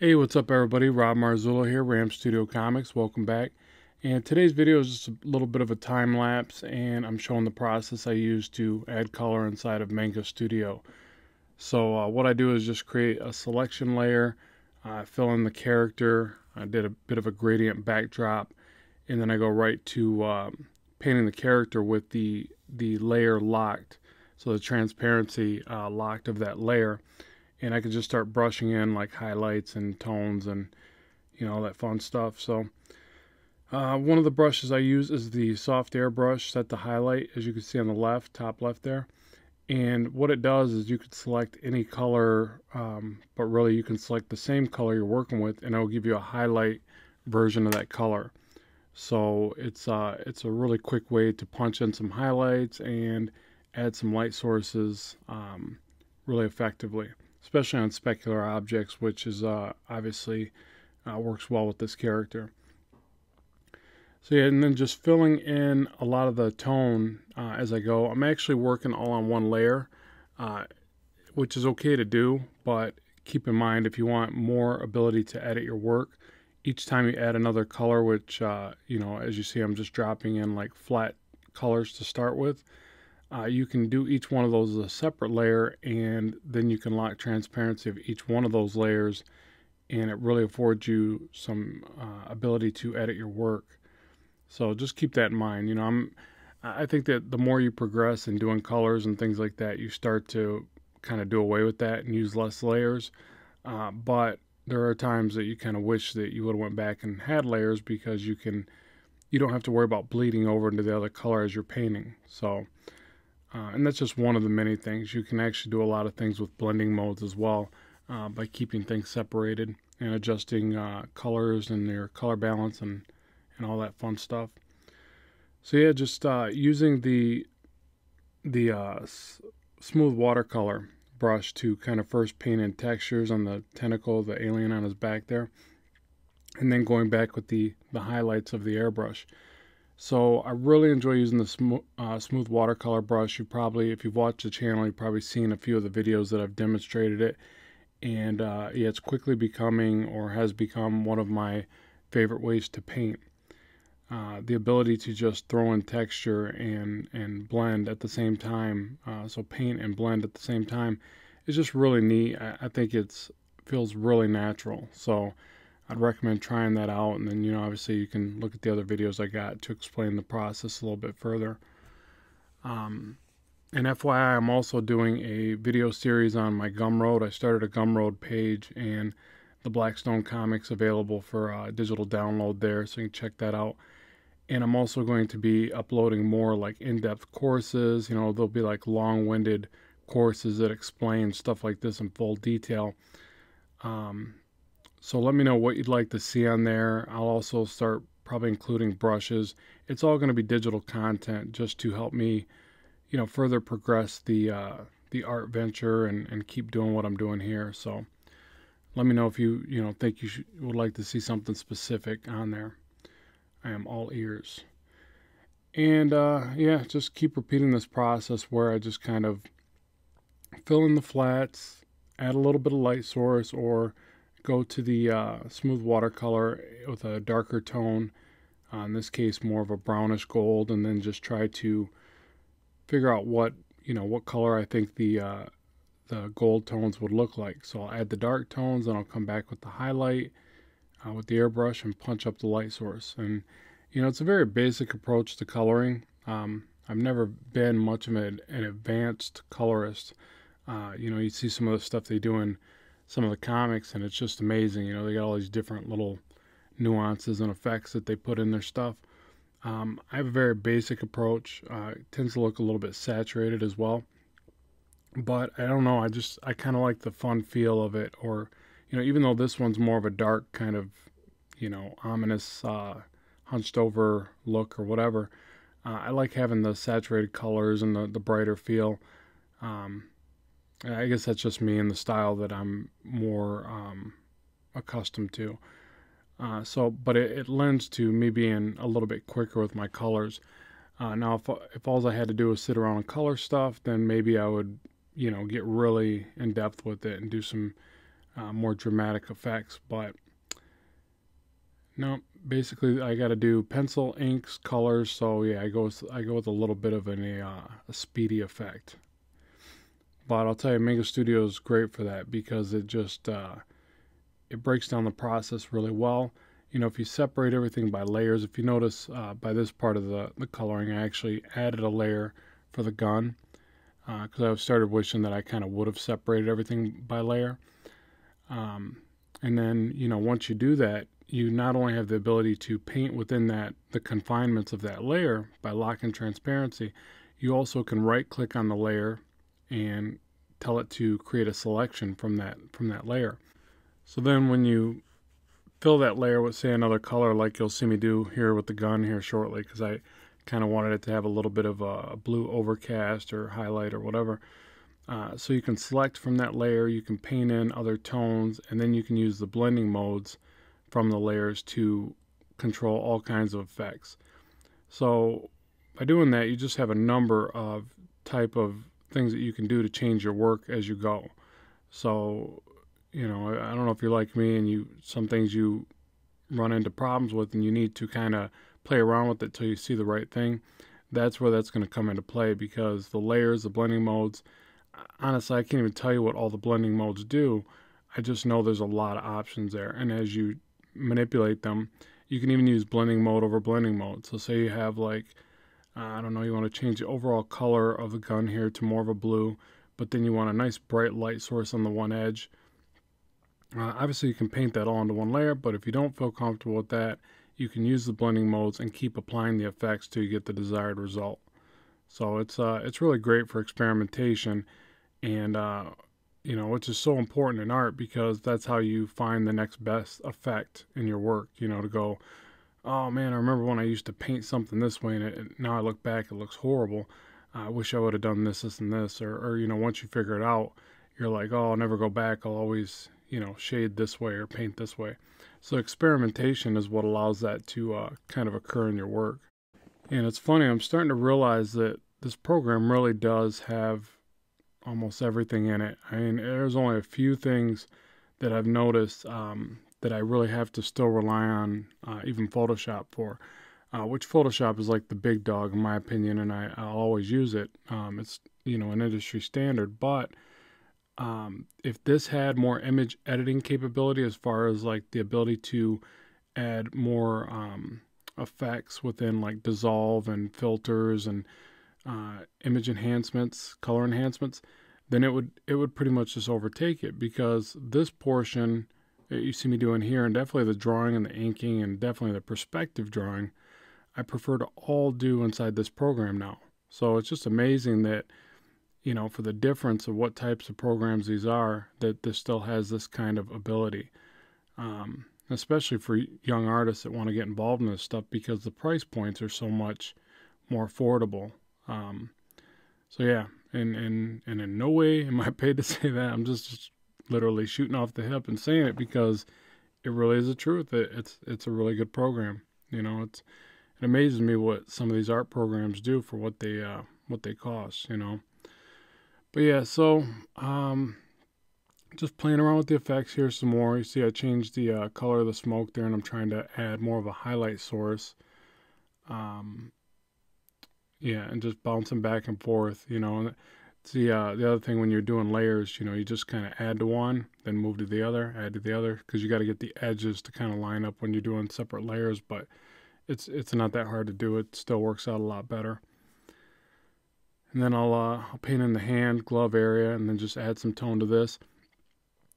Hey, what's up everybody? Rob Marzullo here, Ram Studio Comics. Welcome back. And today's video is just a little bit of a time lapse, and I'm showing the process I use to add color inside of Manga Studio. So what I do is just create a selection layer, fill in the character, I did a bit of a gradient backdrop, and then I go right to painting the character with the layer locked, so the transparency locked of that layer. And I could just start brushing in like highlights and tones and, you know, all that fun stuff. So one of the brushes I use is the soft air brush, set to highlight, as you can see on the left, top left there. And what it does is you could select any color, but really you can select the same color you're working with, and it'll give you a highlight version of that color. So it's a really quick way to punch in some highlights and add some light sources really effectively, especially on specular objects, which is obviously works well with this character. So yeah, and then just filling in a lot of the tone as I go. I'm actually working all on one layer, which is okay to do, but keep in mind if you want more ability to edit your work, each time you add another color, which, you know, as you see, I'm just dropping in like flat colors to start with. You can do each one of those as a separate layer, and then you can lock transparency of each one of those layers, and it really affords you some ability to edit your work. So just keep that in mind. You know, I think that the more you progress in doing colors and things like that, you start to kind of do away with that and use less layers. But there are times that you kind of wish that you would have went back and had layers, because you don't have to worry about bleeding over into the other color as you're painting. So. And that's just one of the many things. You can actually do a lot of things with blending modes as well by keeping things separated and adjusting colors and their color balance and all that fun stuff. So yeah, just using the smooth watercolor brush to kind of first paint in textures on the tentacle, the alien on his back there, and then going back with the highlights of the airbrush. So I really enjoy using the smooth watercolor brush. You probably, if you've watched the channel, you've probably seen a few of the videos that I've demonstrated it. And yeah, it's quickly becoming, or has become, one of my favorite ways to paint. The ability to just throw in texture and blend at the same time. So paint and blend at the same time is just really neat. I think it feels really natural. So I'd recommend trying that out, and then, you know, obviously you can look at the other videos I got to explain the process a little bit further. And FYI, I'm also doing a video series on my Gumroad. I started a Gumroad page, and the Blackstone Comics available for digital download there, so you can check that out. And I'm also going to be uploading more like in-depth courses. You know, there'll be like long-winded courses that explain stuff like this in full detail. So let me know what you'd like to see on there. I'll also start probably including brushes. It's all going to be digital content, just to help me, you know, further progress the art venture and keep doing what I'm doing here. So let me know if you know, think you would like to see something specific on there. I am all ears. And yeah, just keep repeating this process where I just kind of fill in the flats, add a little bit of light source, or go to the smooth watercolor with a darker tone, in this case more of a brownish gold, and then just try to figure out what, you know, what color I think the gold tones would look like. So I'll add the dark tones, and I'll come back with the highlight with the airbrush and punch up the light source. And, you know, it's a very basic approach to coloring. I've never been much of an advanced colorist. You know, you see some of the stuff they do in some of the comics, and it's just amazing. You know, they got all these different little nuances and effects that they put in their stuff. I have a very basic approach. It tends to look a little bit saturated as well, but I don't know, I kind of like the fun feel of it. Or, you know, even though this one's more of a dark kind of, you know, ominous hunched over look or whatever, I like having the saturated colors and the brighter feel. I guess that's just me and the style that I'm more accustomed to. But it lends to me being a little bit quicker with my colors. Now, if all I had to do was sit around and color stuff, then maybe I would, you know, get really in depth with it and do some more dramatic effects, but no, basically I got to do pencil, inks, colors. So yeah, I go with a little bit of a speedy effect. But I'll tell you, Manga Studio is great for that because it just it breaks down the process really well. You know, if you separate everything by layers, if you notice by this part of the coloring, I actually added a layer for the gun because I started wishing that I kind of would have separated everything by layer. And then, you know, once you do that, you not only have the ability to paint within that, the confinements of that layer by locking transparency, you also can right click on the layer and tell it to create a selection from that layer. So then when you fill that layer with, say, another color, like you'll see me do here with the gun here shortly, because I kind of wanted it to have a little bit of a blue overcast or highlight or whatever. So you can select from that layer, you can paint in other tones, and then you can use the blending modes from the layers to control all kinds of effects. So by doing that, you just have a number of type of things that you can do to change your work as you go. So, you know, I don't know if you're like me and you, some things you run into problems with and you need to kind of play around with it till you see the right thing. That's where that's going to come into play, because the layers, the blending modes, honestly, I can't even tell you what all the blending modes do. I just know there's a lot of options there. And as you manipulate them, you can even use blending mode over blending mode. So say you have like, I don't know, you want to change the overall color of the gun here to more of a blue, but then you want a nice bright light source on the one edge. Obviously, you can paint that all onto one layer, but if you don't feel comfortable with that, you can use the blending modes and keep applying the effects till you get the desired result. So it's really great for experimentation, and you know, which is so important in art, because that's how you find the next best effect in your work. You know, to go, oh man, I remember when I used to paint something this way, and now I look back, it looks horrible. I wish I would have done this, this, and this, or you know, once you figure it out, you're like, oh, I'll never go back. I'll always, you know, shade this way or paint this way. So experimentation is what allows that to kind of occur in your work. And it's funny, I'm starting to realize that this program really does have almost everything in it. I mean, there's only a few things that I've noticed that I really have to still rely on even Photoshop for, which Photoshop is like the big dog in my opinion, and I'll always use it. It's, you know, an industry standard, but if this had more image editing capability, as far as like the ability to add more effects within like dissolve and filters and image enhancements, color enhancements, then it would pretty much just overtake it, because this portion that you see me doing here, and definitely the drawing and the inking and definitely the perspective drawing, I prefer to all do inside this program now. So it's just amazing that, you know, for the difference of what types of programs these are, that this still has this kind of ability, especially for young artists that want to get involved in this stuff, because the price points are so much more affordable. So yeah, and in no way am I paid to say that. I'm just literally shooting off the hip and saying it, because it really is the truth. It's a really good program. You know, it amazes me what some of these art programs do for what they cost, you know. But yeah, so just playing around with the effects here some more. You see I changed the color of the smoke there, and I'm trying to add more of a highlight source. Yeah, and just bouncing back and forth, you know. And it's the other thing when you're doing layers, you know, you just kind of add to one, then move to the other, add to the other, because you got to get the edges to kind of line up when you're doing separate layers. But it's not that hard to do. It still works out a lot better. And then I'll paint in the hand, glove area, and then just add some tone to this.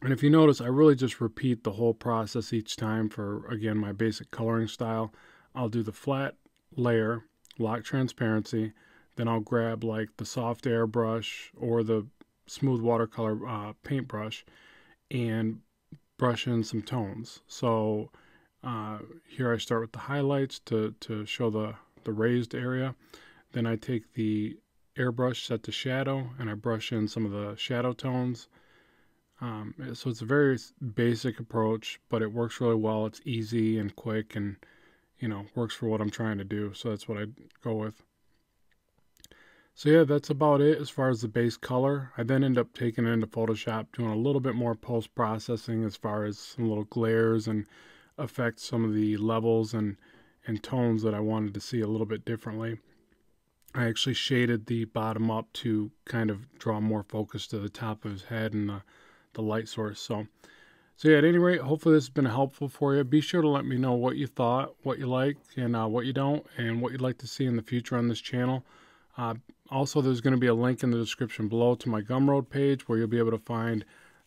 And if you notice, I really just repeat the whole process each time for, again, my basic coloring style. I'll do the flat layer, lock transparency, then I'll grab like the soft airbrush or the smooth watercolor paintbrush and brush in some tones. So here I start with the highlights to show the raised area. Then I take the airbrush set to shadow and I brush in some of the shadow tones. So it's a very basic approach, but it works really well. It's easy and quick, and you know, works for what I'm trying to do. So that's what I go with. So yeah, that's about it as far as the base color. I then end up taking it into Photoshop, doing a little bit more post-processing as far as some little glares and affect some of the levels and tones that I wanted to see a little bit differently. I actually shaded the bottom up to kind of draw more focus to the top of his head and the light source. So yeah, at any rate, hopefully this has been helpful for you. Be sure to let me know what you thought, what you like, and what you don't, and what you'd like to see in the future on this channel. Also, there's going to be a link in the description below to my Gumroad page where you'll be able to find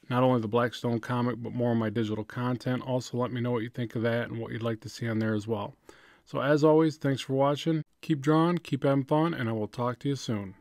not only the Blackstone comic, but more of my digital content. Also, let me know what you think of that and what you'd like to see on there as well. So as always, thanks for watching. Keep drawing, keep having fun, and I will talk to you soon.